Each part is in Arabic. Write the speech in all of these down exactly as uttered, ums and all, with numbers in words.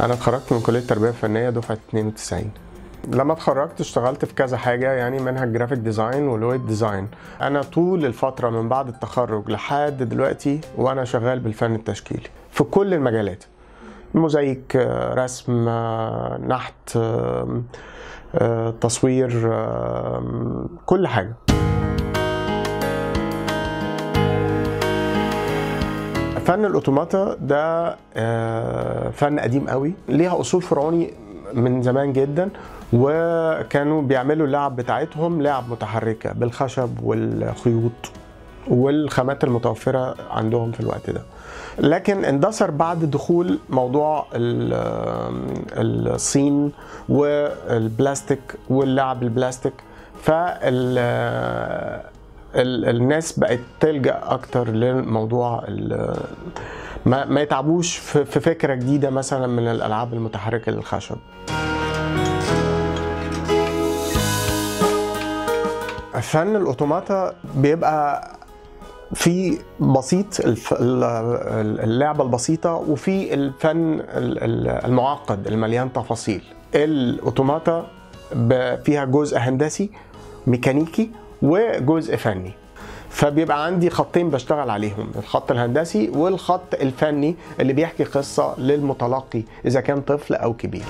انا اتخرجت من كليه التربيه الفنيه دفعه اتنين وتسعين. لما اتخرجت اشتغلت في كذا حاجه، يعني منها الجرافيك ديزاين والويب ديزاين. انا طول الفتره من بعد التخرج لحد دلوقتي وانا شغال بالفن التشكيلي في كل المجالات، موزايك، رسم، نحت، تصوير، كل حاجه. فن الأوتوماتا ده فن قديم قوي، ليها أصول فرعوني من زمان جدا، وكانوا بيعملوا اللعب بتاعتهم لعب متحركة بالخشب والخيوط والخامات المتوفرة عندهم في الوقت ده، لكن اندثر بعد دخول موضوع الصين والبلاستيك واللعب البلاستيك، فال الناس بقت تلجأ اكتر للموضوع، ما يتعبوش في فكرة جديدة مثلا من الالعاب المتحركة للخشب. فن الأوتوماتا بيبقى في بسيط اللعبة البسيطة، وفي الفن المعقد المليان تفاصيل. الأوتوماتا فيها جزء هندسي ميكانيكي وجزء فني، فبيبقى عندي خطين بشتغل عليهم، الخط الهندسي والخط الفني اللي بيحكي قصة للمتلقي إذا كان طفل أو كبير.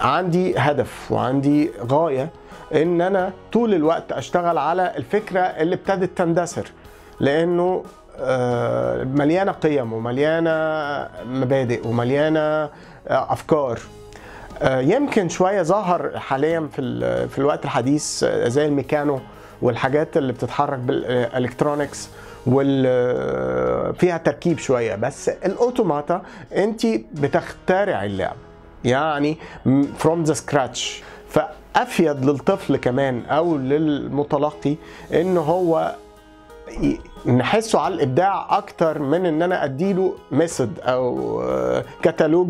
عندي هدف وعندي غاية إن أنا طول الوقت أشتغل على الفكرة اللي ابتدت تندثر، لأنه مليانة قيم ومليانة مبادئ ومليانة أفكار. يمكن شوية ظهر حاليا في في الوقت الحديث زي الميكانو والحاجات اللي بتتحرك بالإلكترونيكس وفيها تركيب شوية، بس الأوتوماتا أنت بتخترع اللعب، يعني from the scratch. فأفيد للطفل كمان أو للمتلقي إن هو نحسه على الابداع اكتر من ان انا اديله مسد او كتالوج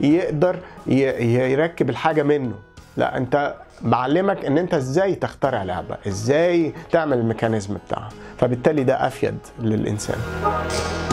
يقدر يركب الحاجه منه. لا، انت بعلمك ان انت ازاي تخترع لعبه، ازاي تعمل الميكانيزم بتاعها، فبالتالي ده افيد للانسان.